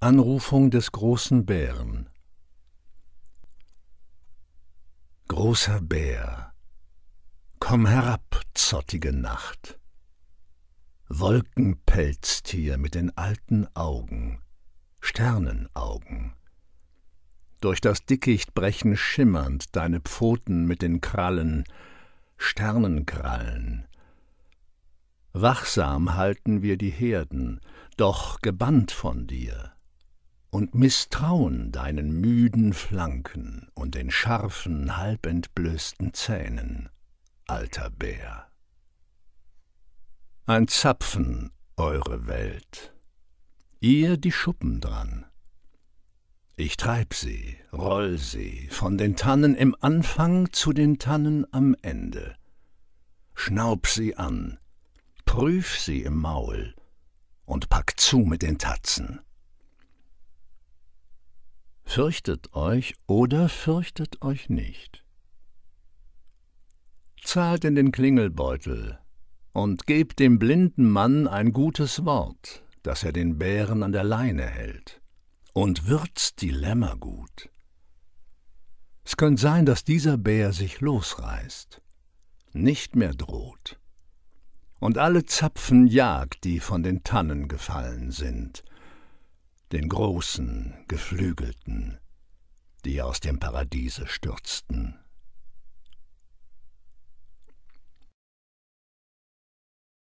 Anrufung des großen Bären. Großer Bär, komm herab, zottige Nacht, Wolkenpelztier mit den alten Augen, Sternenaugen. Durch das Dickicht brechen schimmernd deine Pfoten mit den Krallen, Sternenkrallen. Wachsam halten wir die Herden, doch gebannt von dir, und misstrauen deinen müden Flanken und den scharfen, halb entblößten Zähnen, alter Bär. Ein Zapfen, eure Welt, ihr die Schuppen dran. Ich treib sie, roll sie, von den Tannen im Anfang zu den Tannen am Ende. Schnaub sie an, prüf sie im Maul und pack zu mit den Tatzen. Fürchtet euch oder fürchtet euch nicht. Zahlt in den Klingelbeutel und gebt dem blinden Mann ein gutes Wort, dass er den Bären an der Leine hält, und würzt die Lämmer gut. Es könnte sein, dass dieser Bär sich losreißt, nicht mehr droht, und alle Zapfen jagt, die von den Tannen gefallen sind, den großen, geflügelten, die aus dem Paradiese stürzten.